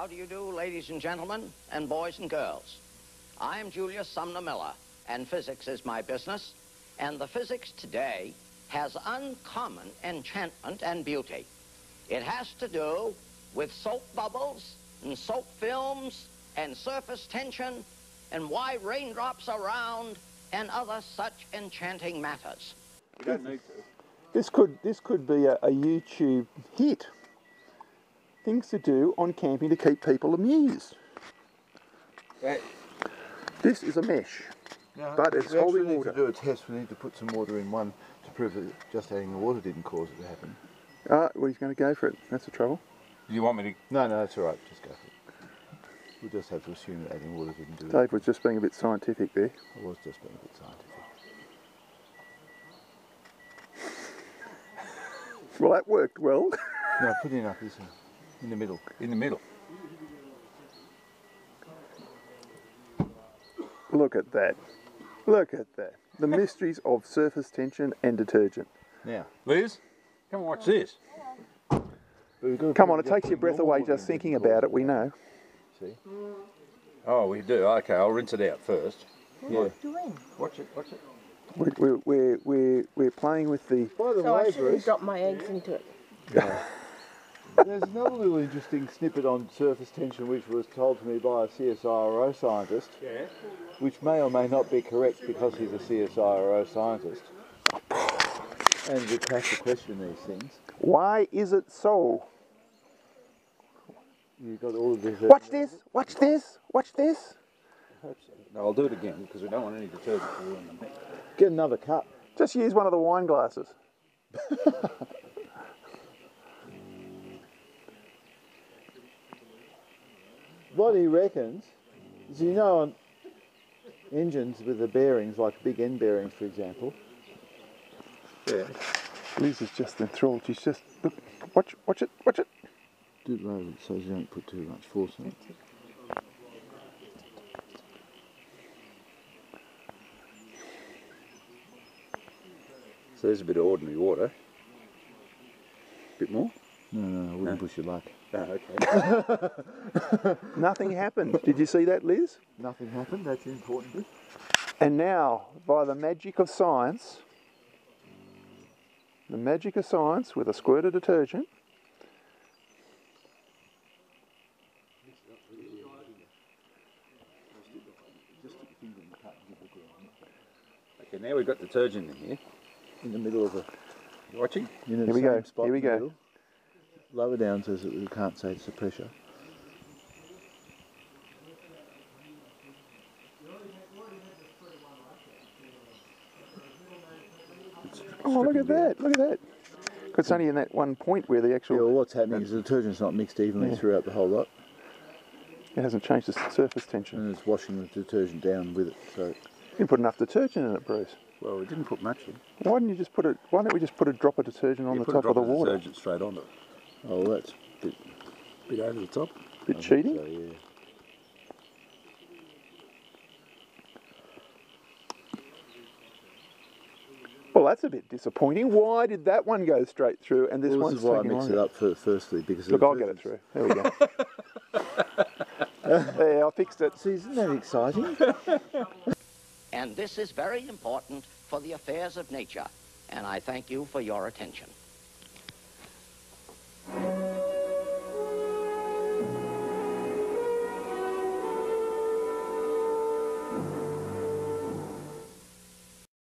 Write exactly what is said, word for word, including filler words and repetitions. How do you do, ladies and gentlemen, and boys and girls? I am Julius Sumner Miller, and physics is my business, and the physics today has uncommon enchantment and beauty. It has to do with soap bubbles and soap films and surface tension and why raindrops are round and other such enchanting matters. You don't need to. This could, this could be a, a YouTube hit. Things to do on camping to keep people amused. Right. This is a mesh, no, but it's holding water. We need to do a test. We need to put some water in one to prove that just adding the water didn't cause it to happen. Ah, well, he's going to go for it. That's the trouble. You want me to? No, no, that's all right. Just go for it. We'll just have to assume that adding water didn't do it. Dave was just being a bit scientific there. I was just being a bit scientific. Well, that worked well. No, pretty enough, isn't it? In the middle, in the middle. Look at that. Look at that. The mysteries of surface tension and detergent. Now, Liz, come and watch this. Come on, it takes your breath away just thinking about it, we know. See? Oh, we do. Okay, I'll rinse it out first. What are you doing? Watch it, watch it. We're, we're, we're, we're playing with the... By the way, Bruce, I shouldn't have dropped my eggs into it. Yeah. There's another little interesting snippet on surface tension which was told to me by a C S I R O scientist, yeah, which may or may not be correct because he's a C S I R O scientist. And we have to question these things. Why is it so? You've got all of this. Watch this, watch this, watch this. I hope so. No, I'll do it again because we don't want any detergent to ruin them. Get another cup. Just use one of the wine glasses. What he reckons is, you know, on engines with the bearings, like big end bearings, for example. Yeah. Liz is just enthralled. She's just, look, watch, watch it, watch it. Do it low so you don't put too much force in it. So there's a bit of ordinary water. A bit more? No, no, I wouldn't no. push your luck. Oh, okay. Nothing happened. Did you see that, Liz? Nothing happened. That's important. And now, by the magic of science, the magic of science with a squirt of detergent, okay, now we've got detergent in here. In the middle of the... You watching? You know, here we go. Here we go. Lower down so that we can't say it's the pressure. Oh, look at that! Look at that! Because it's only in that one point where the actual... Yeah, well, what's happening is the detergent's not mixed evenly yeah. throughout the whole lot. It hasn't changed the surface tension. And it's washing the detergent down with it, so... You didn't put enough detergent in it, Bruce. Well, we didn't put much in. Why didn't you just put it... Why don't we just put a drop of detergent on you the top of the water? Put a drop of detergent straight on it. Oh, that's a bit, bit over the top. A bit I cheating? So, yeah. Well, that's a bit disappointing. Why did that one go straight through and this well, one's taken on? This is why I mixed it up for, firstly because... Look, I'll get it through. There we go. There, I fixed it. See, isn't that exciting? And this is very important for the affairs of nature. And I thank you for your attention. Thank you.